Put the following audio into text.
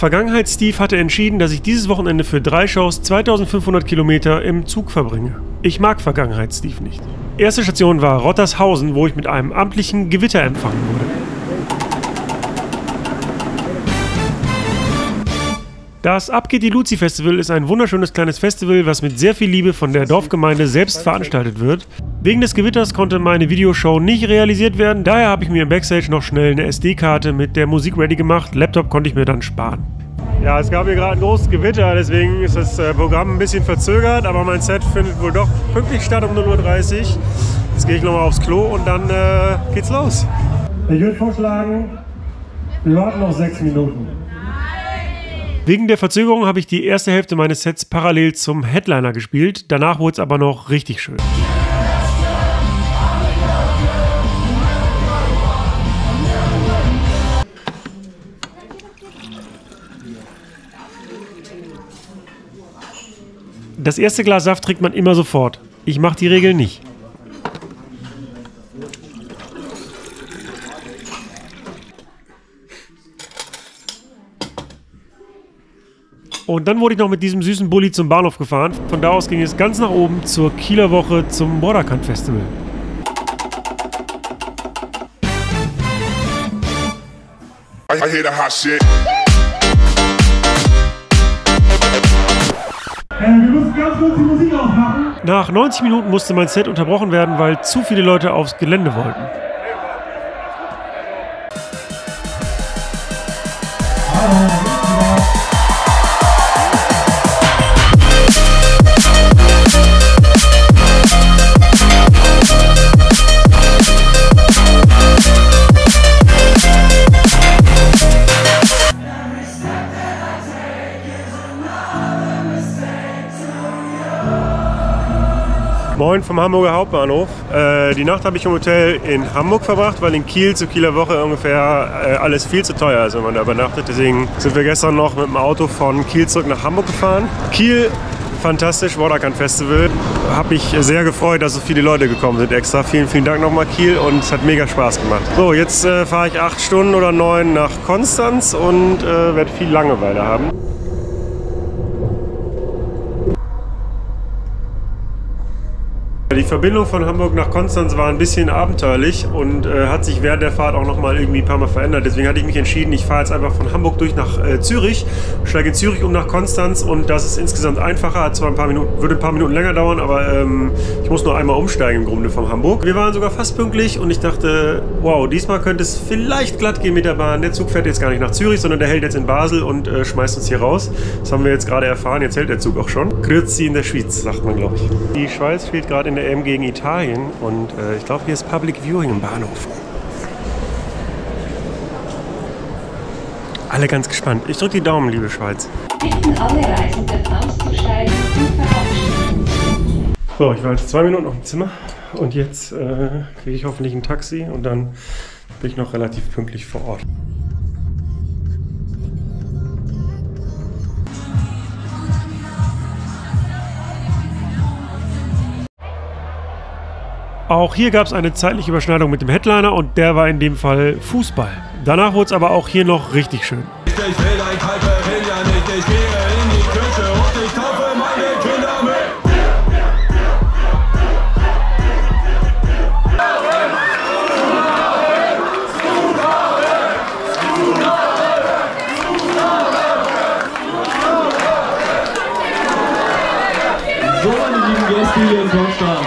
Vergangenheitstief hatte entschieden, dass ich dieses Wochenende für 3 Shows 2500 Kilometer im Zug verbringe. Ich mag Vergangenheitstief nicht. Erste Station war Rottershausen, wo ich mit einem amtlichen Gewitter empfangen wurde. Das Ab Geht Die Luzi-Festival ist ein wunderschönes kleines Festival, was mit sehr viel Liebe von der Dorfgemeinde selbst veranstaltet wird. Wegen des Gewitters konnte meine Videoshow nicht realisiert werden, daher habe ich mir im Backstage noch schnell eine SD-Karte mit der Musik ready gemacht, Laptop konnte ich mir dann sparen. Ja, es gab hier gerade ein großes Gewitter, deswegen ist das Programm ein bisschen verzögert, aber mein Set findet wohl doch pünktlich statt um 0.30 Uhr. Jetzt gehe ich nochmal aufs Klo und dann geht's los. Ich würde vorschlagen, wir warten noch 6 Minuten. Wegen der Verzögerung habe ich die erste Hälfte meines Sets parallel zum Headliner gespielt, danach wurde es aber noch richtig schön. Das erste Glas Saft trinkt man immer sofort. Ich mache die Regel nicht. Und dann wurde ich noch mit diesem süßen Bulli zum Bahnhof gefahren. Von da aus ging es ganz nach oben zur Kieler Woche zum Woderkant Festival. I hear the hot shit. Wir müssen ganz kurz die Musik ausmachen. Nach 90 Minuten musste mein Set unterbrochen werden, weil zu viele Leute aufs Gelände wollten. Hallo. Moin vom Hamburger Hauptbahnhof. Die Nacht habe ich im Hotel in Hamburg verbracht, weil in Kiel zur Kieler Woche ungefähr alles viel zu teuer ist, wenn man da übernachtet. Deswegen sind wir gestern noch mit dem Auto von Kiel zurück nach Hamburg gefahren. Kiel, fantastisch, Woderkant Festival. Habe mich sehr gefreut, dass so viele Leute gekommen sind extra. Vielen, vielen Dank nochmal Kiel und es hat mega Spaß gemacht. So, jetzt fahre ich 8 Stunden oder 9 nach Konstanz und werde viel Langeweile haben. Die Verbindung von Hamburg nach Konstanz war ein bisschen abenteuerlich und hat sich während der Fahrt auch noch mal irgendwie ein paar Mal verändert. Deswegen hatte ich mich entschieden, ich fahre jetzt einfach von Hamburg durch nach Zürich, steige in Zürich um nach Konstanz und das ist insgesamt einfacher. Hat zwar ein paar Minuten, würde ein paar Minuten länger dauern, aber ich muss nur einmal umsteigen im Grunde von Hamburg. Wir waren sogar fast pünktlich und ich dachte, wow, diesmal könnte es vielleicht glatt gehen mit der Bahn. Der Zug fährt jetzt gar nicht nach Zürich, sondern der hält jetzt in Basel und schmeißt uns hier raus. Das haben wir jetzt gerade erfahren, jetzt hält der Zug auch schon. Grüezi in der Schweiz, sagt man, glaube ich. Die Schweiz spielt gerade in der gegen Italien und ich glaube, hier ist Public Viewing im Bahnhof. Alle ganz gespannt. Ich drücke die Daumen, liebe Schweiz. So, ich war jetzt 2 Minuten auf dem Zimmer und jetzt kriege ich hoffentlich ein Taxi und dann bin ich noch relativ pünktlich vor Ort. Auch hier gab es eine zeitliche Überschneidung mit dem Headliner und der war in dem Fall Fußball. Danach wurde es aber auch hier noch richtig schön. So, meine lieben Gäste hier in Konstanz.